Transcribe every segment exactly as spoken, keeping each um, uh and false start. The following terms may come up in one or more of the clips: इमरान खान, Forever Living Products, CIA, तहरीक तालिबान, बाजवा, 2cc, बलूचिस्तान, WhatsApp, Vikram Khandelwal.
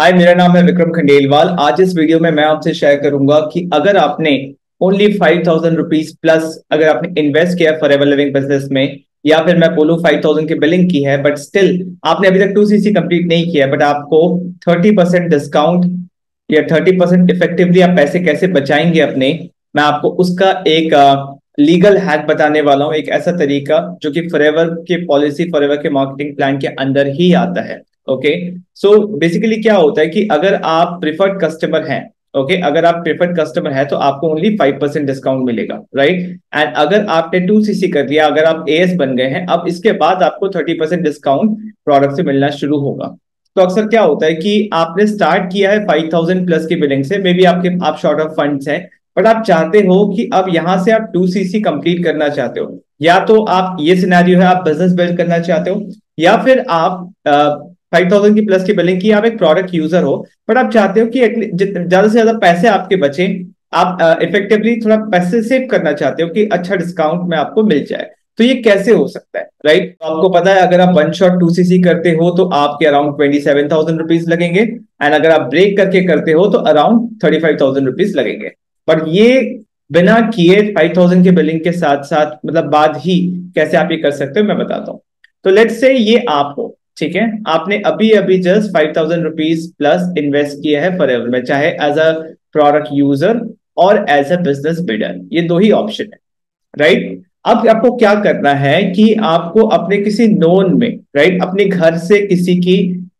हाय, मेरा नाम है विक्रम खंडेलवाल। आज इस वीडियो में मैं आपसे शेयर करूंगा कि अगर आपने only five thousand rupees plus अगर आपने इन्वेस्ट किया फॉरएवर लिविंग बिजनेस में, या फिर मैं बोलूँ फाइव थाउजेंड की बिलिंग की है बट स्टिल आपने अभी तक टू सी सी कंप्लीट नहीं किया, बट आपको थर्टी परसेंट डिस्काउंट या थर्टी परसेंट इफेक्टिवली आप पैसे कैसे बचाएंगे अपने, मैं आपको उसका एक लीगल हैक बताने वाला हूँ। एक ऐसा तरीका जो कि फॉरएवर के पॉलिसी, फॉरएवर के मार्केटिंग प्लान के अंदर ही आता है। ओके, सो बेसिकली क्या होता है कि अगर आप प्रिफर्ड कस्टमर हैं, ओके okay? अगर आप प्रिफर्ड कस्टमर हैं तो आपको ओनली फाइव परसेंट डिस्काउंट मिलेगा, राइट। एंड अगर आपने टू सी सी कर दिया, अगर आप ए एस बन गए हैं, अब इसके बाद आपको थर्टी परसेंट डिस्काउंट प्रोडक्ट से मिलना शुरू होगा। तो अक्सर क्या होता है कि आपने स्टार्ट किया है फाइव थाउजेंड प्लस की बिलिंग से, मे बी आपके आप शॉर्ट ऑफ फंड्स हैं बट आप चाहते हो कि अब यहाँ से आप टू सी सी कंप्लीट करना चाहते हो, या तो आप ये सिनेरियो है आप बिजनेस बिल्ड करना चाहते हो, या फिर आप फाइव थाउजेंड की प्लस की बिलिंग की आप एक प्रोडक्ट यूजर हो बट आप चाहते हो कि ज्यादा से ज्यादा पैसे आपके बचे, आप इफेक्टिवली थोड़ा पैसे सेव करना चाहते हो कि अच्छा डिस्काउंट में आपको मिल जाए। तो ये कैसे हो सकता है, राइट। तो आपको पता है अगर आप one shot two C C करते हो तो आपके around twenty seven thousand rupees लगेंगे, एंड अगर आप ब्रेक करके करते हो तो around thirty five thousand rupees लगेंगे। पर ये बिना किए फाइव थाउजेंड के बिलिंग के साथ साथ मतलब बाद ही कैसे आप ये कर सकते हो मैं बताता हूँ। तो लेट्स से ये आप हो, ठीक है, आपने अभी अभी just five thousand rupees plus invest किया है फॉरएवर में, चाहे एज अ प्रोडक्ट यूजर और एज अ बिजनेस बिल्डर, ये दो ही ऑप्शन है, राइट। अब आपको क्या करना है कि आपको अपने किसी नोन में, राइट, अपने घर से किसी की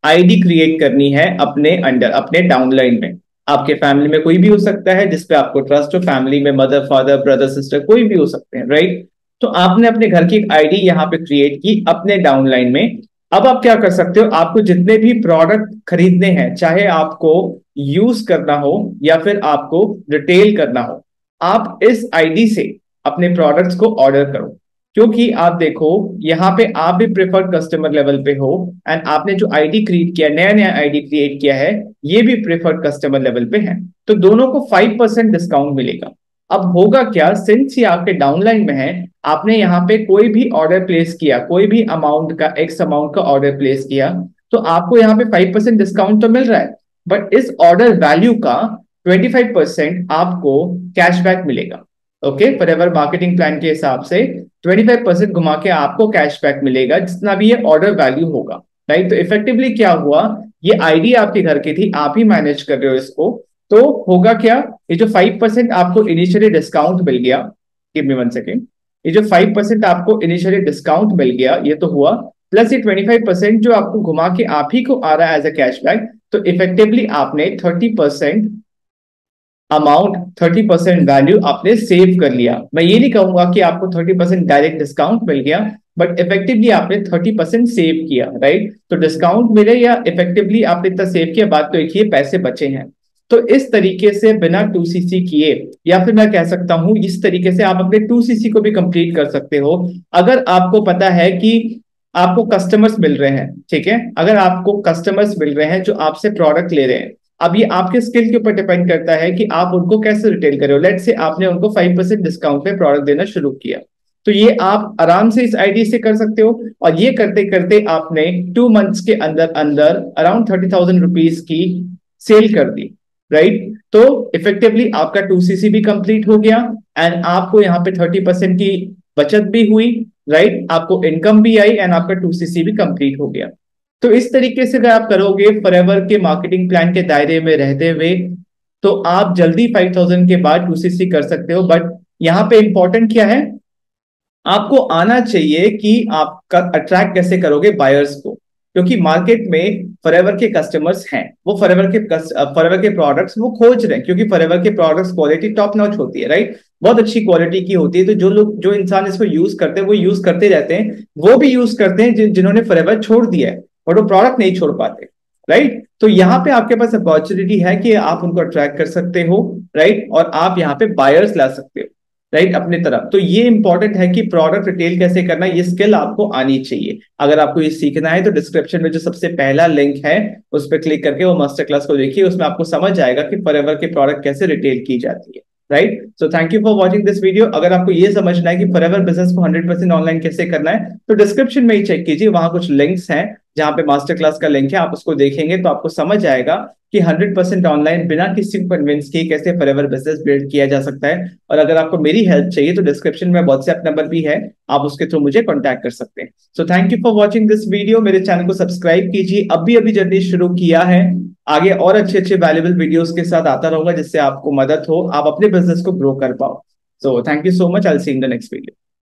आईडी क्रिएट करनी है अपने अंडर, अपने डाउनलाइन में। आपके फैमिली में कोई भी हो सकता है जिसपे आपको ट्रस्ट हो, फैमिली में मदर, फादर, ब्रदर, सिस्टर, कोई भी हो सकते हैं, राइट। तो आपने अपने घर की एक आईडी यहाँ पे क्रिएट की अपने डाउनलाइन में। अब आप क्या कर सकते हो, आपको जितने भी प्रोडक्ट खरीदने हैं, चाहे आपको यूज करना हो या फिर आपको रिटेल करना हो, आप इस आईडी से अपने प्रोडक्ट्स को ऑर्डर करो। क्योंकि आप देखो यहाँ पे आप भी प्रेफर्ड कस्टमर लेवल पे हो, एंड आपने जो आईडी क्रिएट किया, नया नया आईडी क्रिएट किया है, ये भी प्रेफर्ड कस्टमर लेवल पे है, तो दोनों को फाइव परसेंट डिस्काउंट मिलेगा। अब होगा क्या, सिंस ये आपके डाउनलाइन में है, आपने यहाँ पे कोई भी ऑर्डर प्लेस किया, कोई भी अमाउंट का, एक्स अमाउंट का ऑर्डर प्लेस किया, तो आपको यहाँ पे फाइव परसेंट डिस्काउंट तो मिल रहा है बट इस ऑर्डर वैल्यू का ट्वेंटी फाइव परसेंट आपको कैशबैक मिलेगा। ओके, फॉरएवर मार्केटिंग प्लान के हिसाब से ट्वेंटी फाइव परसेंट घुमा के आपको कैशबैक मिलेगा जितना भी ये ऑर्डर वैल्यू होगा, राइट। तो इफेक्टिवली क्या हुआ, ये आईडी आपके घर की थी, आप ही मैनेज कर रहे हो इसको, तो होगा क्या, ये जो फाइव परसेंट आपको इनिशियली डिस्काउंट मिल गया, गिव मी वन सेकेंड, ये जो फाइव परसेंट आपको इनिशियली डिस्काउंट मिल गया ये तो हुआ, प्लस ये ट्वेंटी फाइव परसेंट जो आपको घुमा के आप ही को आ रहा है एज अ कैशबैक, तो इफेक्टिवली आपने thirty percent amount, thirty percent value आपने सेव कर लिया। मैं ये नहीं कहूंगा कि आपको थर्टी परसेंट डायरेक्ट डिस्काउंट मिल गया बट इफेक्टिवली आपने थर्टी परसेंट सेव किया, राइट। तो डिस्काउंट मिले या इफेक्टिवली आपने इतना सेव किया, बात तो एक ही, पैसे बचे हैं। तो इस तरीके से बिना टू सी सी किए, या फिर मैं कह सकता हूं इस तरीके से आप अपने टू सी सी को भी कंप्लीट कर सकते हो। अगर आपको पता है कि आपको कस्टमर्स मिल रहे हैं, ठीक है, अगर आपको कस्टमर्स मिल रहे हैं जो आपसे प्रोडक्ट ले रहे हैं, अब ये आपके स्किल के ऊपर डिपेंड करता है कि आप उनको कैसे रिटेल करें। लेट्स से आपने उनको फाइव परसेंट डिस्काउंट पे प्रोडक्ट देना शुरू किया, तो ये आप आराम से इस आईडी से कर सकते हो, और ये करते करते आपने टू मंथ्स के अंदर अंदर अराउंड थर्टी थाउजेंड रुपीज की सेल कर दी, राइट। तो इफेक्टिवली आपका टू सी सी भी कंप्लीट हो गया, एंड आपको यहाँ पे थर्टी परसेंट की बचत भी हुई, राइट, आपको इनकम भी आई, एंड आपका टू सी सी भी कंप्लीट हो गया। तो इस तरीके से अगर आप करोगे फॉरएवर के मार्केटिंग प्लान के दायरे में रहते हुए, तो आप जल्दी फाइव थाउजेंड के बाद टू सी सी कर सकते हो। बट यहाँ पे इंपॉर्टेंट क्या है, आपको आना चाहिए कि आपका अट्रैक्ट कैसे करोगे बायर्स को, क्योंकि मार्केट में फॉरएवर के कस्टमर्स हैं, वो फॉरएवर के फॉरएवर के प्रोडक्ट्स वो खोज रहे हैं, क्योंकि फॉरएवर के प्रोडक्ट्स क्वालिटी टॉप नॉच होती है, राइट, बहुत अच्छी क्वालिटी की होती है। तो जो लोग, जो इंसान इसको यूज करते हैं वो यूज करते रहते हैं, वो भी यूज करते हैं जिन, जिन्होंने फॉरएवर छोड़ दिया है और वो प्रोडक्ट नहीं छोड़ पाते, राइट। तो यहाँ पे आपके पास अपॉर्चुनिटी है कि आप उनको अट्रैक्ट कर सकते हो, राइट, और आप यहाँ पे बायर्स ला सकते हो, राइट, अपने तरफ। तो ये इंपॉर्टेंट है कि प्रोडक्ट रिटेल कैसे करना, ये स्किल आपको आनी चाहिए। अगर आपको ये सीखना है तो डिस्क्रिप्शन में जो सबसे पहला लिंक है उस पर क्लिक करके वो मास्टर क्लास को देखिए, उसमें आपको समझ आएगा कि फॉरएवर के प्रोडक्ट कैसे रिटेल की जाती है, right. So thank you for watching this video. अगर आपको ये समझना है कि फॉरएवर बिजनेस को हंड्रेड परसेंट ऑनलाइन कैसे करना है, तो डिस्क्रिप्शन में ही चेक कीजिए, वहां कुछ लिंक्स हैं, जहाँ पे मास्टर क्लास का लिंक है, आप उसको देखेंगे तो आपको समझ आएगा कि हंड्रेड परसेंट ऑनलाइन बिना किसी को कन्विंस किए कैसे फॉरएवर बिजनेस बिल्ड किया जा सकता है। और अगर आपको मेरी हेल्प चाहिए तो डिस्क्रिप्शन में व्हाट्सएप नंबर भी है, आप उसके थ्रू मुझे कॉन्टैक्ट कर सकते हैं। So thank you for watching this video. मेरे चैनल को सब्सक्राइब कीजिए, अभी अभी जर्नी शुरू किया है, आगे और अच्छे अच्छे वैल्यूएबल वीडियोज के साथ आता रहूंगा जिससे आपको मदद हो, आप अपने बिजनेस को ग्रो कर पाओ। So thank you so much, I will see you in the next video.